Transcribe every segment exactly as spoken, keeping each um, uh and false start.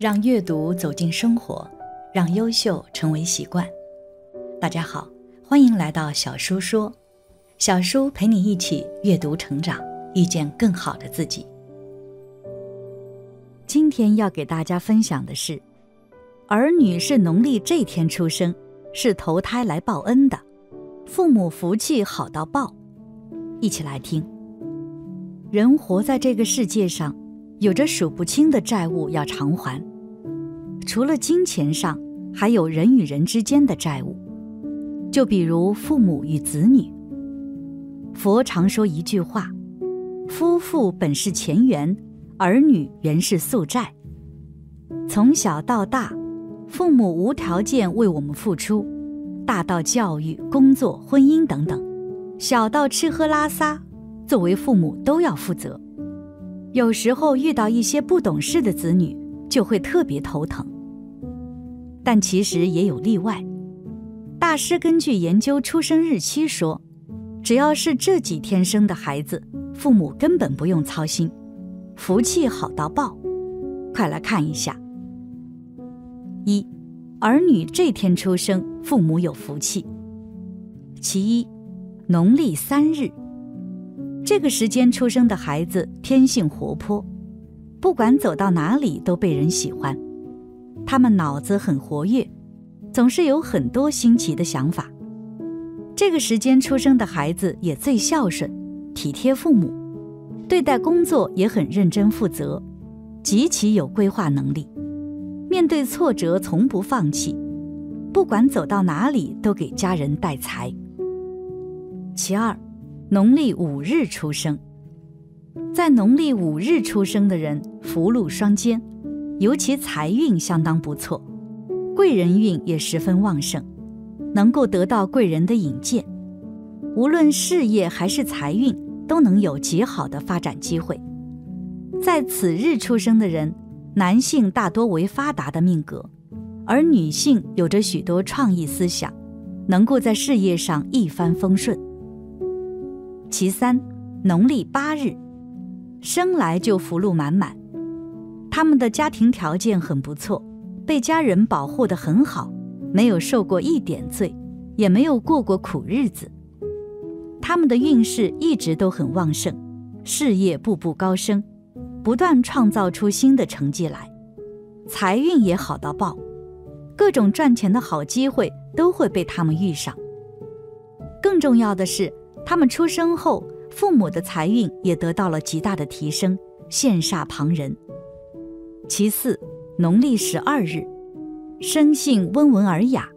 让阅读走进生活，让优秀成为习惯。大家好，欢迎来到小叔说，小叔陪你一起阅读成长，遇见更好的自己。今天要给大家分享的是，儿女是农历这天出生，是投胎来报恩的，父母福气好到爆。一起来听。人活在这个世界上，有着数不清的债务要偿还，除了金钱上，还有人与人之间的债务，就比如父母与子女。佛常说一句话，夫妇本是前缘，儿女原是宿债。从小到大，父母无条件为我们付出，大到教育、工作、婚姻等等，小到吃喝拉撒，作为父母都要负责。有时候遇到一些不懂事的子女，就会特别头疼。但其实也有例外，大师根据研究出生日期说，只要是这几天生的孩子，父母根本不用操心，福气好到爆。快来看一下。一，儿女这天出生，父母有福气。其一，农历三日。这个时间出生的孩子天性活泼，不管走到哪里都被人喜欢。他们脑子很活跃，总是有很多新奇的想法。这个时间出生的孩子也最孝顺，体贴父母，对待工作也很认真负责，极其有规划能力，面对挫折从不放弃，不管走到哪里都给家人带财。其二，农历五日出生。在农历五日出生的人福禄双兼，尤其财运相当不错，贵人运也十分旺盛，能够得到贵人的引荐，无论事业还是财运都能有极好的发展机会。在此日出生的人，男性大多为发达的命格，而女性有着许多创意思想，能够在事业上一帆风顺。其三，农历八日，生来就福禄满满。他们的家庭条件很不错，被家人保护得很好，没有受过一点罪，也没有过过苦日子。他们的运势一直都很旺盛，事业步步高升，不断创造出新的成绩来，财运也好到爆，各种赚钱的好机会都会被他们遇上。更重要的是，他们出生后，父母的财运也得到了极大的提升，羡煞旁人。其四，农历十二日，生性温文尔雅，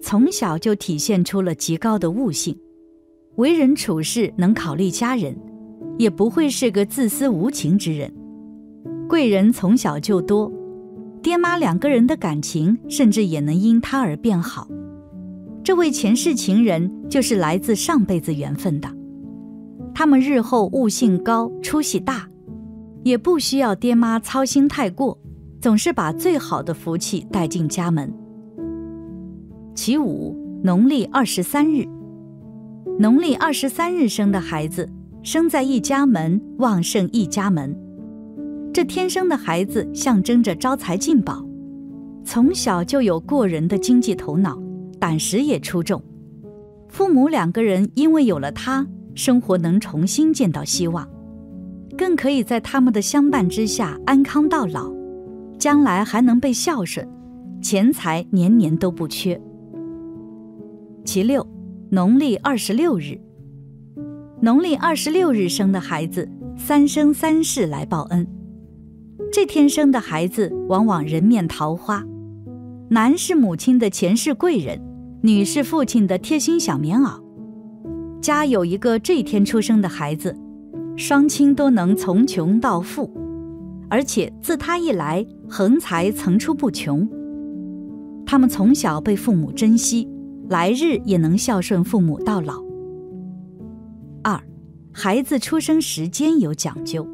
从小就体现出了极高的悟性，为人处事能考虑家人，也不会是个自私无情之人。贵人从小就多，爹妈两个人的感情甚至也能因他而变好。这位前世情人就是来自上辈子缘分的，他们日后悟性高，出息大，也不需要爹妈操心太过，总是把最好的福气带进家门。其五，农历二十三日，农历二十三日生的孩子，生在一家门，旺盛一家门。这天生的孩子象征着招财进宝，从小就有过人的经济头脑，胆识也出众，父母两个人因为有了他，生活能重新见到希望，更可以在他们的相伴之下安康到老，将来还能被孝顺，钱财年年都不缺。其六，农历二十六日，农历二十六日生的孩子，三生三世来报恩。这天生的孩子往往人面桃花，男是母亲的前世贵人，女是父亲的贴心小棉袄。家有一个这天出生的孩子，双亲都能从穷到富，而且自他一来，横财层出不穷。他们从小被父母珍惜，来日也能孝顺父母到老。二，孩子出生时间有讲究，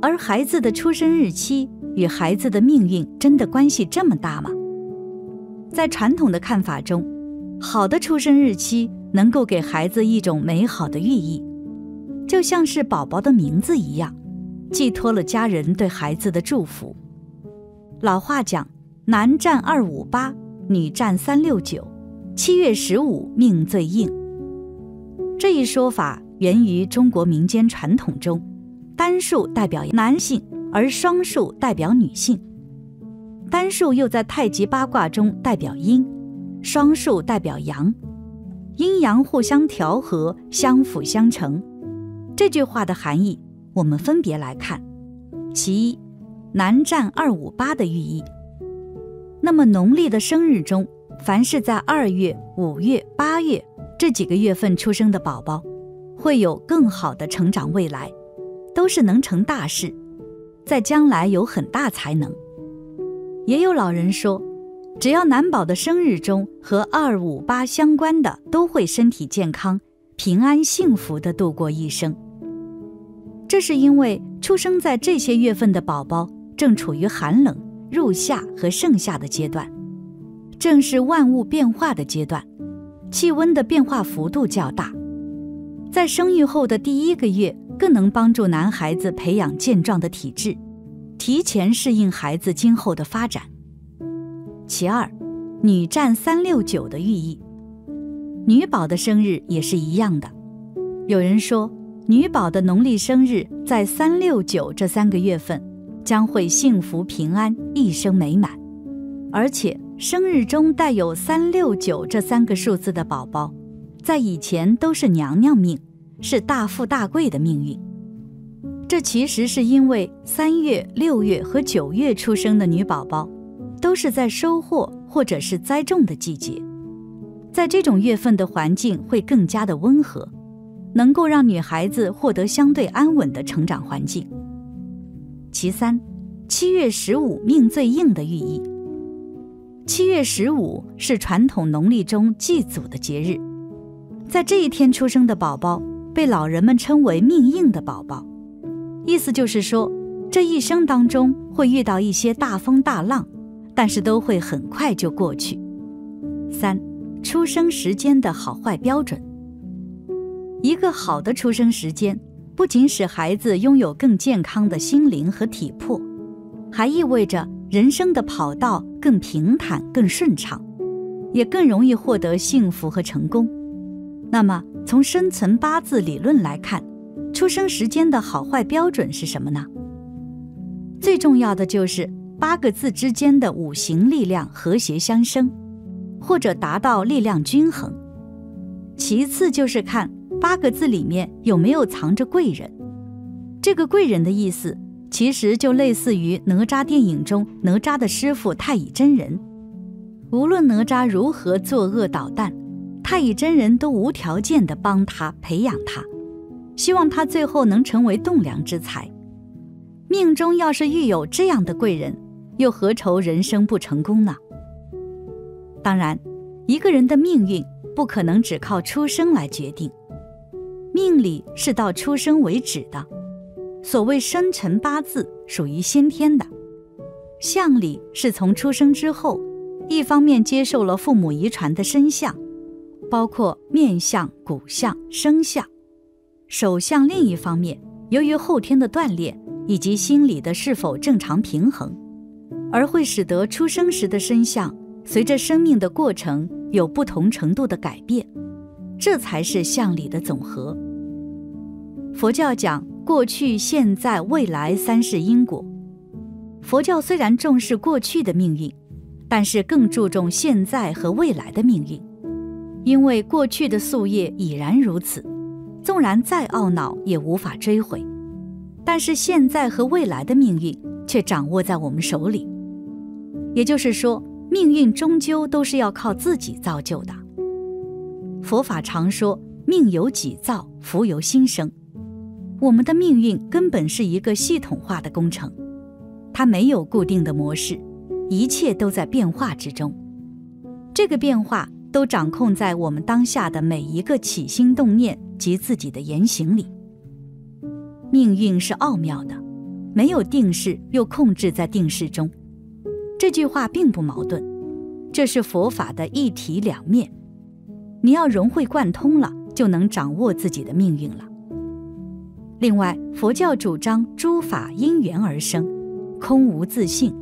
而孩子的出生日期与孩子的命运真的关系这么大吗？在传统的看法中，好的出生日期能够给孩子一种美好的寓意，就像是宝宝的名字一样，寄托了家人对孩子的祝福。老话讲，男占二五八，女占三六九，七月十五命最硬。这一说法源于中国民间传统中，单数代表男性，而双数代表女性。单数又在太极八卦中代表阴，双数代表阳，阴阳互相调和，相辅相成。这句话的含义，我们分别来看。其一，男占二五八的寓意。那么农历的生日中，凡是在二月、五月、八月这几个月份出生的宝宝，会有更好的成长未来，都是能成大事，在将来有很大才能。也有老人说，只要男宝的生日中和二五八相关的，都会身体健康、平安幸福地度过一生。这是因为出生在这些月份的宝宝正处于寒冷、入夏和盛夏的阶段，正是万物变化的阶段，气温的变化幅度较大。在生育后的第一个月，更能帮助男孩子培养健壮的体质，提前适应孩子今后的发展。其二，女占三六九的寓意。女宝的生日也是一样的。有人说，女宝的农历生日在三六九这三个月份，将会幸福平安，一生美满。而且生日中带有三六九这三个数字的宝宝，在以前都是娘娘命，是大富大贵的命运。这其实是因为三月、六月和九月出生的女宝宝，都是在收获或者是栽种的季节。在这种月份的环境会更加的温和，能够让女孩子获得相对安稳的成长环境。其三，七月十五命最硬的寓意。七月十五是传统农历中祭祖的节日，在这一天出生的宝宝被老人们称为命硬的宝宝，意思就是说，这一生当中会遇到一些大风大浪，但是都会很快就过去。三，出生时间的好坏标准。一个好的出生时间，不仅使孩子拥有更健康的心灵和体魄，还意味着人生的跑道更平坦、更顺畅，也更容易获得幸福和成功。那么，从生辰八字理论来看，出生时间的好坏标准是什么呢？最重要的就是八个字之间的五行力量和谐相生，或者达到力量均衡。其次就是看八个字里面有没有藏着贵人。这个贵人的意思，其实就类似于哪吒电影中哪吒的师父太乙真人。无论哪吒如何作恶捣蛋，太乙真人都无条件地帮他，培养他，希望他最后能成为栋梁之才。命中要是遇有这样的贵人，又何愁人生不成功呢？当然，一个人的命运不可能只靠出生来决定，命理是到出生为止的，所谓生辰八字属于先天的，相理是从出生之后，一方面接受了父母遗传的身相，包括面相、骨相、生相；手相另一方面，由于后天的锻炼以及心理的是否正常平衡，而会使得出生时的身相随着生命的过程有不同程度的改变，这才是相理的总和。佛教讲过去、现在、未来三世因果。佛教虽然重视过去的命运，但是更注重现在和未来的命运，因为过去的宿业已然如此，纵然再懊恼也无法追回，但是现在和未来的命运却掌握在我们手里。也就是说，命运终究都是要靠自己造就的。佛法常说，命由己造，福由心生。我们的命运根本是一个系统化的工程，它没有固定的模式，一切都在变化之中。这个变化都掌控在我们当下的每一个起心动念及自己的言行里。命运是奥妙的，没有定式，又控制在定式中。这句话并不矛盾，这是佛法的一体两面。你要融会贯通了，就能掌握自己的命运了。另外，佛教主张诸法因缘而生，空无自性，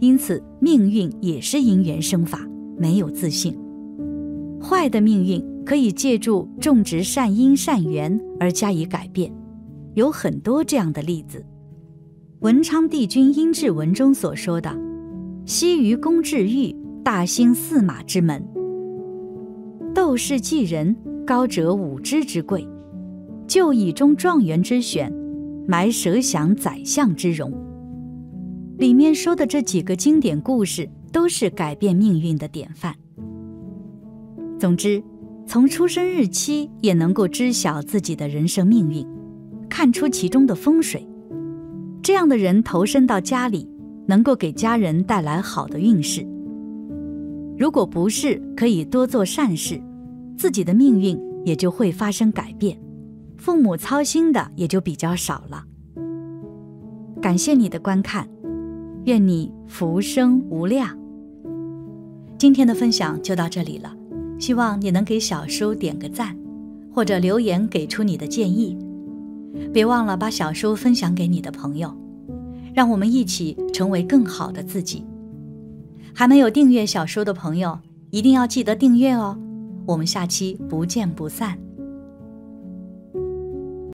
因此命运也是因缘生法，没有自性。坏的命运可以借助种植善因善缘而加以改变，有很多这样的例子。文昌帝君殷志文中所说的“西于公治狱，大兴驷马之门；窦氏济人，高者五芝之贵；就以中状元之选，埋蛇祥宰相之容”。里面说的这几个经典故事都是改变命运的典范。总之，从出生日期也能够知晓自己的人生命运，看出其中的风水。这样的人投身到家里，能够给家人带来好的运势。如果不是，可以多做善事，自己的命运也就会发生改变，父母操心的也就比较少了。感谢你的观看，愿你福生无量。今天的分享就到这里了，希望你能给小叔点个赞，或者留言给出你的建议。别忘了把小叔分享给你的朋友，让我们一起成为更好的自己。还没有订阅小叔的朋友，一定要记得订阅哦。我们下期不见不散。